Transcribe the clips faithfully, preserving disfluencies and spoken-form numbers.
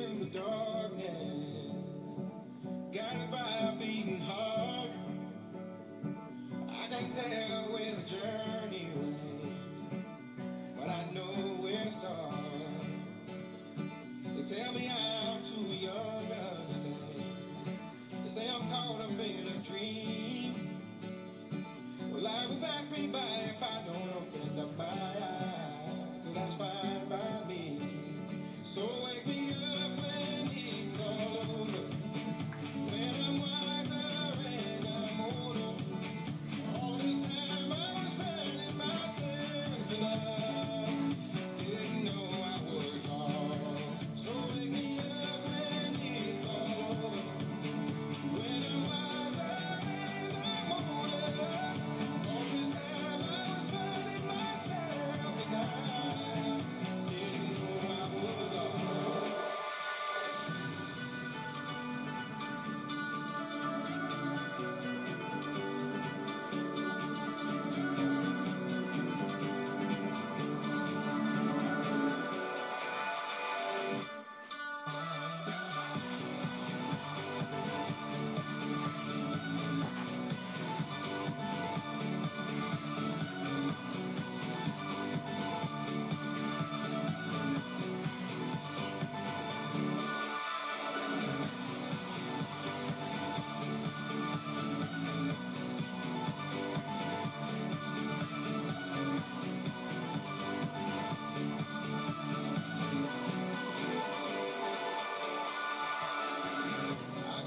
through the darkness, guided by a beating heart. I can't tell where the journey will end, but I know where to start. They tell me I'm too young to understand. They say I'm caught up in a dream. Well, life will pass me by if I don't open up my eyes, so that's fine by me. So wake me up when it's all over, when I'm wiser and I'm older. All this time I was finding myself in love, didn't know I was lost. So wake me up when it's all over, when I'm wiser and I'm older. All this time I was finding myself in love.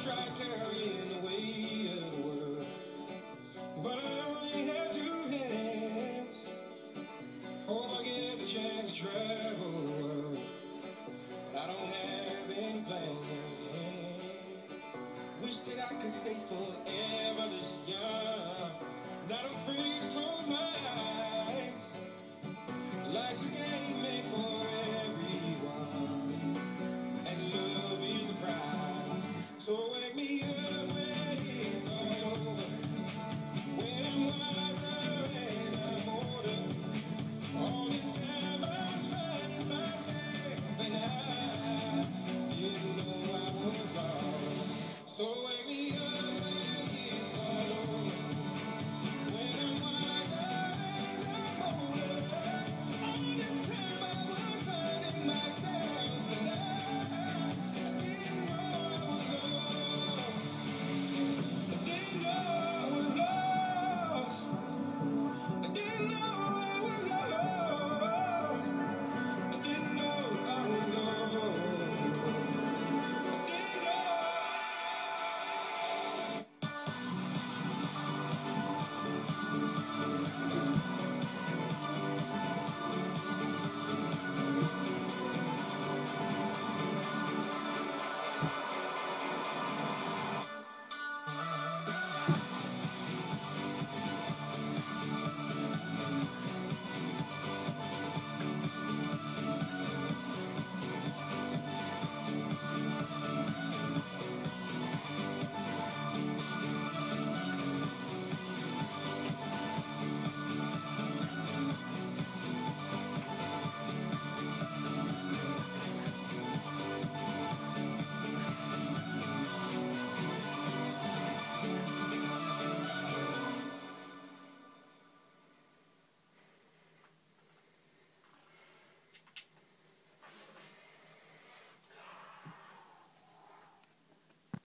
Tried carrying the weight of the world, but I only had two hands. Hope I get the chance to travel the world, but I don't have any plans. Wish that I could stay forever this young, not afraid to close my eyes.